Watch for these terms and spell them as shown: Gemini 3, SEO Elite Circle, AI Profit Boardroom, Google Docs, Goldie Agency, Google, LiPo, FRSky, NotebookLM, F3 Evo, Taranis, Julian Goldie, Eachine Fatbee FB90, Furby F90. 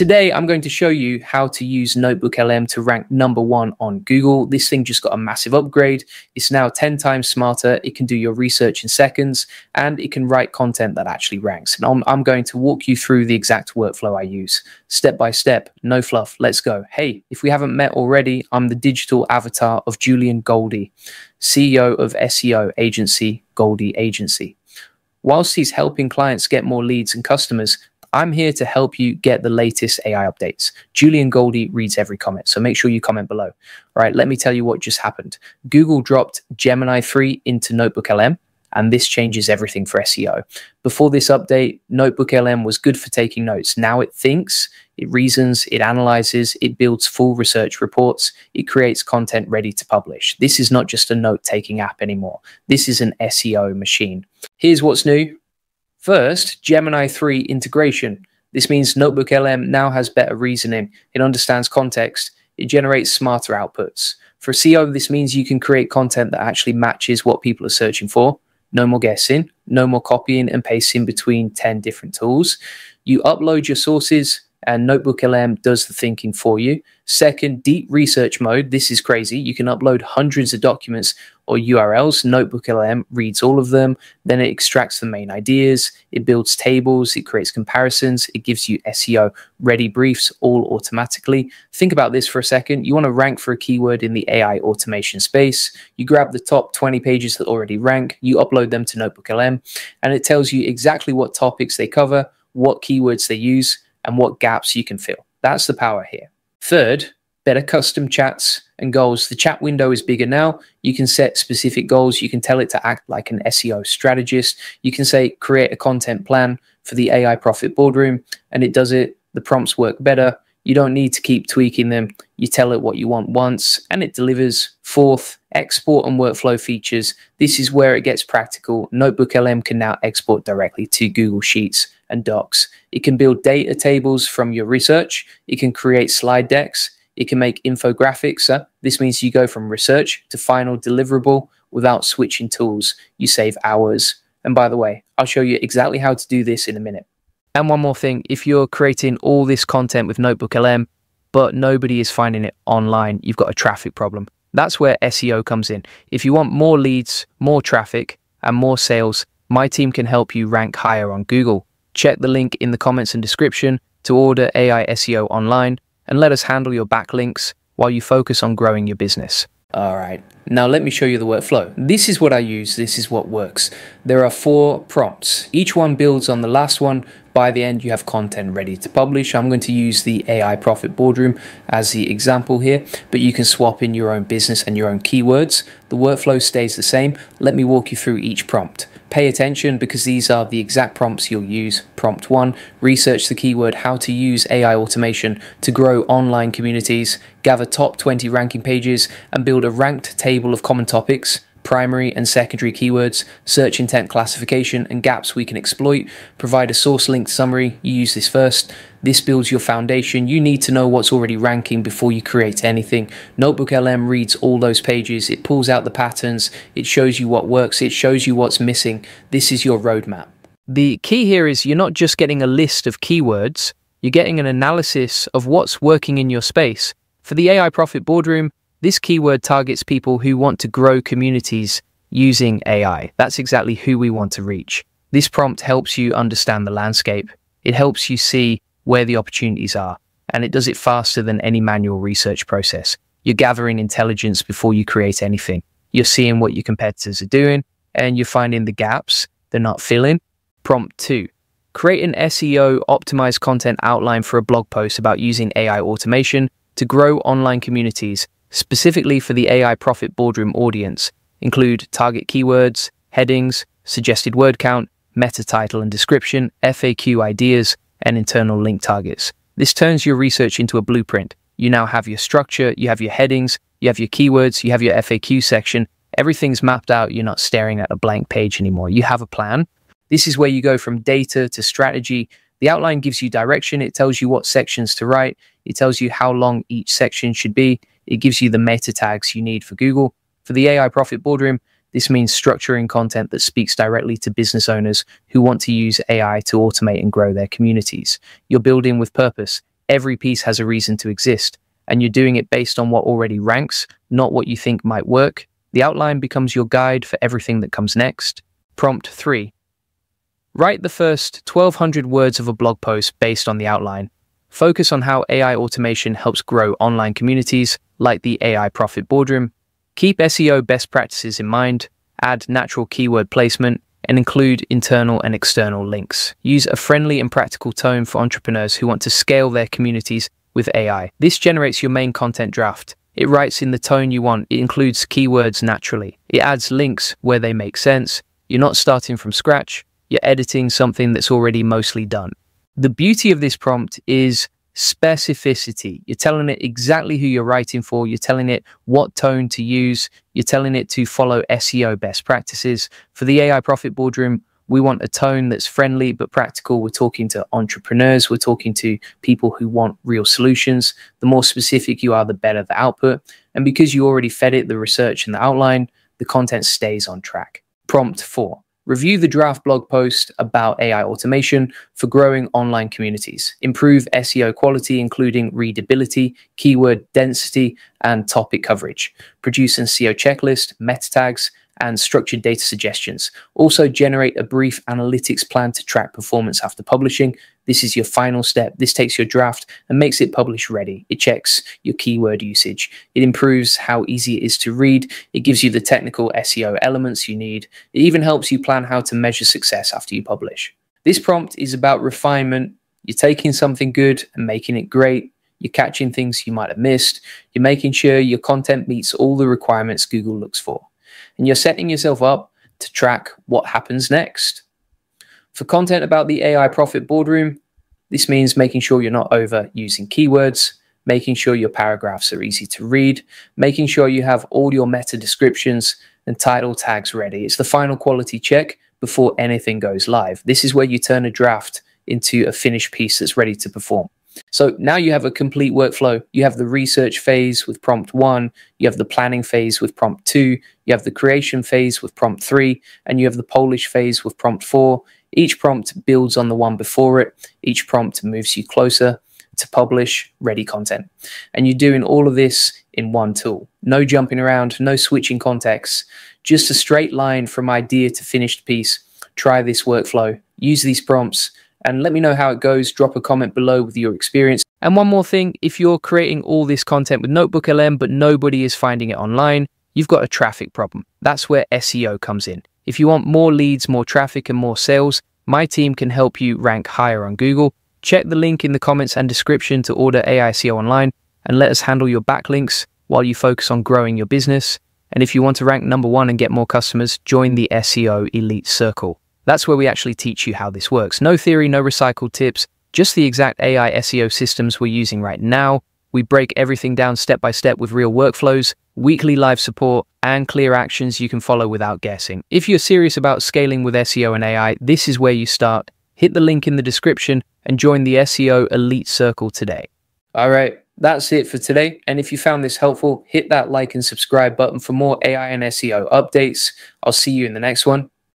Today, I'm going to show you how to use NotebookLM to rank #1 on Google. This thing just got a massive upgrade. It's now 10 times smarter. It can do your research in seconds, and it can write content that actually ranks. And I'm going to walk you through the exact workflow I use, step by step, no fluff. Let's go. Hey, if we haven't met already, I'm the digital avatar of Julian Goldie, CEO of SEO agency, Goldie Agency. Whilst he's helping clients get more leads and customers, I'm here to help you get the latest AI updates. Julian Goldie reads every comment, so make sure you comment below. All right, let me tell you what just happened. Google dropped Gemini 3 into NotebookLM, and this changes everything for SEO. Before this update, NotebookLM was good for taking notes. Now it thinks, it reasons, it analyzes, it builds full research reports, it creates content ready to publish. This is not just a note-taking app anymore. This is an SEO machine. Here's what's new. First, Gemini 3 integration. This means NotebookLM now has better reasoning. It understands context. It generates smarter outputs. For SEO, this means you can create content that actually matches what people are searching for. No more guessing, no more copying and pasting between 10 different tools. You upload your sources and NotebookLM does the thinking for you. Second, deep research mode. This is crazy. You can upload hundreds of documents or URLs. NotebookLM reads all of them. Then it extracts the main ideas. It builds tables. It creates comparisons. It gives you SEO ready briefs all automatically. Think about this for a second. You want to rank for a keyword in the AI automation space. You grab the top 20 pages that already rank. You upload them to NotebookLM, and it tells you exactly what topics they cover, what keywords they use, and what gaps you can fill. That's the power here. Third, better custom chats and goals. The chat window is bigger now. You can set specific goals. You can tell it to act like an SEO strategist. You can say, create a content plan for the AI Profit Boardroom, and it does it. The prompts work better. You don't need to keep tweaking them. You tell it what you want once, and it delivers. Fourth, export and workflow features. This is where it gets practical. NotebookLM can now export directly to Google Sheets and Docs. It can build data tables from your research. It can create slide decks. It can make infographics. This means you go from research to final deliverable without switching tools. You save hours. And by the way, I'll show you exactly how to do this in a minute. And one more thing, if you're creating all this content with NotebookLM, but nobody is finding it online, you've got a traffic problem. That's where SEO comes in. If you want more leads, more traffic, and more sales, my team can help you rank higher on Google. Check the link in the comments and description to order AI SEO online and let us handle your backlinks while you focus on growing your business. All right, now let me show you the workflow. This is what I use, this is what works. There are 4 prompts. Each one builds on the last one. By the end, you have content ready to publish. I'm going to use the AI Profit Boardroom as the example here, but you can swap in your own business and your own keywords. The workflow stays the same. Let me walk you through each prompt. Pay attention because these are the exact prompts you'll use. Prompt 1, research the keyword how to use AI automation to grow online communities, gather top 20 ranking pages and build a ranked table of common topics, primary and secondary keywords, search intent classification and gaps we can exploit. Provide a source linked summary. You use this first. This builds your foundation. You need to know what's already ranking before you create anything. NotebookLM reads all those pages. It pulls out the patterns. It shows you what works. It shows you what's missing. This is your roadmap. The key here is you're not just getting a list of keywords. You're getting an analysis of what's working in your space. For the AI Profit Boardroom, this keyword targets people who want to grow communities using AI. That's exactly who we want to reach. This prompt helps you understand the landscape. It helps you see where the opportunities are, and it does it faster than any manual research process. You're gathering intelligence before you create anything. You're seeing what your competitors are doing, and you're finding the gaps they're not filling. Prompt 2, create an SEO optimized content outline for a blog post about using AI automation to grow online communities, specifically for the AI Profit Boardroom audience. Include target keywords, headings, suggested word count, meta title and description, FAQ ideas, and internal link targets. This turns your research into a blueprint. You now have your structure, you have your headings, you have your keywords, you have your FAQ section. Everything's mapped out. You're not staring at a blank page anymore. You have a plan. This is where you go from data to strategy. The outline gives you direction. It tells you what sections to write. It tells you how long each section should be. It gives you the meta tags you need for Google. For the AI Profit Boardroom, this means structuring content that speaks directly to business owners who want to use AI to automate and grow their communities. You're building with purpose. Every piece has a reason to exist, and you're doing it based on what already ranks, not what you think might work. The outline becomes your guide for everything that comes next. Prompt 3. Write the first 1,200 words of a blog post based on the outline. Focus on how AI automation helps grow online communities, like the AI Profit Boardroom. Keep SEO best practices in mind, add natural keyword placement, and include internal and external links. Use a friendly and practical tone for entrepreneurs who want to scale their communities with AI. This generates your main content draft. It writes in the tone you want. It includes keywords naturally. It adds links where they make sense. You're not starting from scratch. You're editing something that's already mostly done. The beauty of this prompt is specificity. You're telling it exactly who you're writing for. You're telling it what tone to use. You're telling it to follow SEO best practices. For the AI Profit Boardroom, we want a tone that's friendly but practical. We're talking to entrepreneurs. We're talking to people who want real solutions. The more specific you are, the better the output. And because you already fed it the research and the outline, the content stays on track. Prompt 4. Review the draft blog post about AI automation for growing online communities. Improve SEO quality, including readability, keyword density, and topic coverage. Produce an SEO checklist, meta tags, and structured data suggestions. Also generate a brief analytics plan to track performance after publishing. This is your final step. This takes your draft and makes it publish ready. It checks your keyword usage. It improves how easy it is to read. It gives you the technical SEO elements you need. It even helps you plan how to measure success after you publish. This prompt is about refinement. You're taking something good and making it great. You're catching things you might have missed. You're making sure your content meets all the requirements Google looks for. And you're setting yourself up to track what happens next. For content about the AI Profit Boardroom, this means making sure you're not overusing keywords, making sure your paragraphs are easy to read, making sure you have all your meta descriptions and title tags ready. It's the final quality check before anything goes live. This is where you turn a draft into a finished piece that's ready to perform. So now you have a complete workflow. You have the research phase with prompt 1, you have the planning phase with prompt 2, you have the creation phase with prompt 3, and you have the polish phase with prompt 4. Each prompt builds on the one before it. Each prompt moves you closer to publish ready content. And you're doing all of this in one tool. No jumping around, no switching contexts, just a straight line from idea to finished piece. Try this workflow, use these prompts, and let me know how it goes. Drop a comment below with your experience. And one more thing, if you're creating all this content with NotebookLM, but nobody is finding it online, you've got a traffic problem. That's where SEO comes in. If you want more leads, more traffic, and more sales, my team can help you rank higher on Google. Check the link in the comments and description to order AI SEO Online, and let us handle your backlinks while you focus on growing your business. And if you want to rank #1 and get more customers, join the SEO Elite Circle. That's where we actually teach you how this works. No theory, no recycled tips, just the exact AI SEO systems we're using right now. We break everything down step by step with real workflows, weekly live support, and clear actions you can follow without guessing. If you're serious about scaling with SEO and AI, this is where you start. Hit the link in the description and join the SEO Elite Circle today. All right, that's it for today. And if you found this helpful, hit that like and subscribe button for more AI and SEO updates. I'll see you in the next one.